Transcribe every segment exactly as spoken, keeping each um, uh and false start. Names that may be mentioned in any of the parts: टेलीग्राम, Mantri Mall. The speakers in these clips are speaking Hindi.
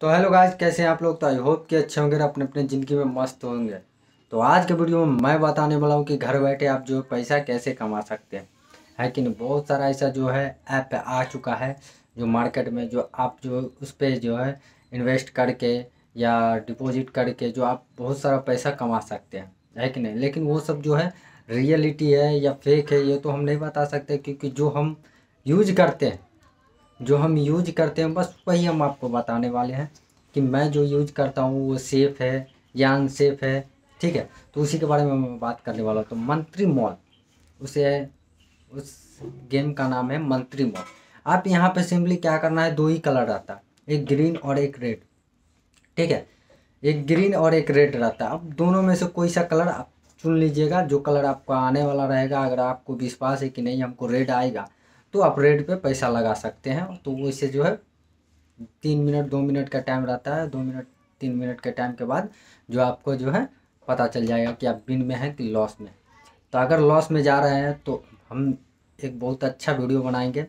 तो हेलो गाइस, कैसे हैं आप लोग। तो आई होप कि अच्छे होंगे, अपने अपने ज़िंदगी में मस्त होंगे। तो आज के वीडियो में मैं बताने वाला हूँ कि घर बैठे आप जो पैसा कैसे कमा सकते हैं, है कि नहीं। बहुत सारा ऐसा जो है ऐप आ चुका है जो मार्केट में, जो आप जो उस पर जो है इन्वेस्ट करके या डिपॉजिट करके जो आप बहुत सारा पैसा कमा सकते हैं, है कि नहीं। लेकिन वो सब जो है रियलिटी है या फेक है, ये तो हम नहीं बता सकते, क्योंकि जो हम यूज करते हैं जो हम यूज करते हैं बस वही हम आपको बताने वाले हैं कि मैं जो यूज करता हूँ वो सेफ़ है या अनसेफ़ है, ठीक है। तो उसी के बारे में मैं बात करने वाला हूँ। तो मंत्री मॉल, उसे उस गेम का नाम है मंत्री मॉल। आप यहाँ पे सिंपली क्या करना है, दो ही कलर रहता है, एक ग्रीन और एक रेड, ठीक है। एक ग्रीन और एक रेड रहता है। आप दोनों में से कोई सा कलर आप चुन लीजिएगा, जो कलर आपका आने वाला रहेगा। अगर आपको विश्वास है कि नहीं हमको रेड आएगा, तो आप रेड पे पैसा लगा सकते हैं। तो वो इसे जो है तीन मिनट दो मिनट का टाइम रहता है। दो मिनट तीन मिनट के टाइम के बाद जो आपको जो है पता चल जाएगा कि आप विन में हैं कि लॉस में। तो अगर लॉस में जा रहे हैं तो हम एक बहुत अच्छा वीडियो बनाएंगे।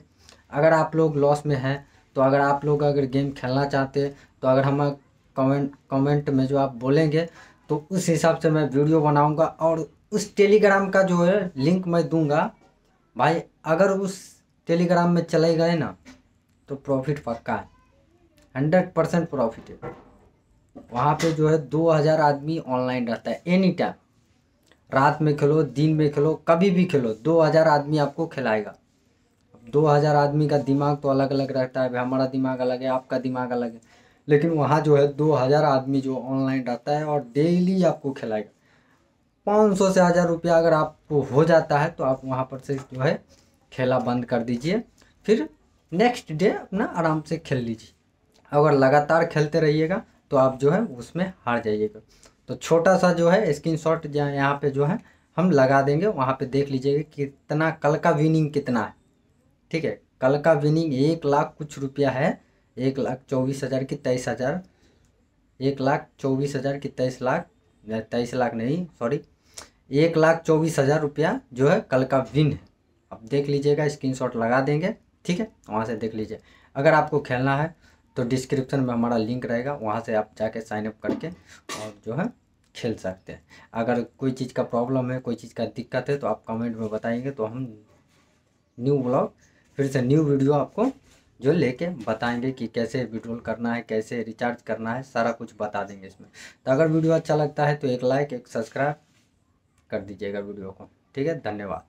अगर आप लोग लॉस में हैं तो अगर आप लोग अगर गेम खेलना चाहते तो अगर हम कमेंट कमेंट में जो आप बोलेंगे तो उस हिसाब से मैं वीडियो बनाऊँगा। और उस टेलीग्राम का जो है लिंक मैं दूँगा भाई। अगर उस टेलीग्राम में चले गए ना तो प्रॉफिट पक्का है, हंड्रेड परसेंट प्रॉफिट है। वहाँ पे जो है दो हज़ार आदमी ऑनलाइन रहता है। एनी टाइम, रात में खेलो, दिन में खेलो, कभी भी खेलो, दो हज़ार आदमी आपको खिलाएगा। दो हज़ार आदमी का दिमाग तो अलग अलग रहता है। हमारा दिमाग अलग है, आपका दिमाग अलग है, लेकिन वहाँ जो है दो हज़ार आदमी जो ऑनलाइन रहता है और डेली आपको खिलाएगा। पाँच सौ से हज़ार रुपया अगर आपको हो जाता है तो आप वहाँ पर से जो है खेला बंद कर दीजिए, फिर नेक्स्ट डे अपना आराम से खेल लीजिए। अगर लगातार खेलते रहिएगा तो आप जो है उसमें हार जाइएगा। तो छोटा सा जो है स्क्रीनशॉट जहाँ यहाँ पे जो है हम लगा देंगे, वहाँ पे देख लीजिएगा कितना कल का विनिंग कितना है, ठीक है। कल का विनिंग एक लाख कुछ रुपया है, एक लाख चौबीस हज़ार की तेईस हज़ार एक लाख चौबीस हज़ार की तेईस लाख तेईस लाख नहीं सॉरी एक लाख चौबीस हज़ार रुपया जो है कल का विन है। आप देख लीजिएगा, स्क्रीनशॉट लगा देंगे, ठीक है, वहाँ से देख लीजिए। अगर आपको खेलना है तो डिस्क्रिप्शन में हमारा लिंक रहेगा, वहाँ से आप जाके साइन अप करके और जो है खेल सकते हैं। अगर कोई चीज़ का प्रॉब्लम है, कोई चीज़ का दिक्कत है तो आप कमेंट में बताएंगे, तो हम न्यू ब्लॉग फिर से न्यू वीडियो आपको जो लेके बताएंगे कि कैसे विड्रॉल करना है, कैसे रिचार्ज करना है, सारा कुछ बता देंगे इसमें। तो अगर वीडियो अच्छा लगता है तो एक लाइक एक सब्सक्राइब कर दीजिएगा वीडियो को, ठीक है। धन्यवाद।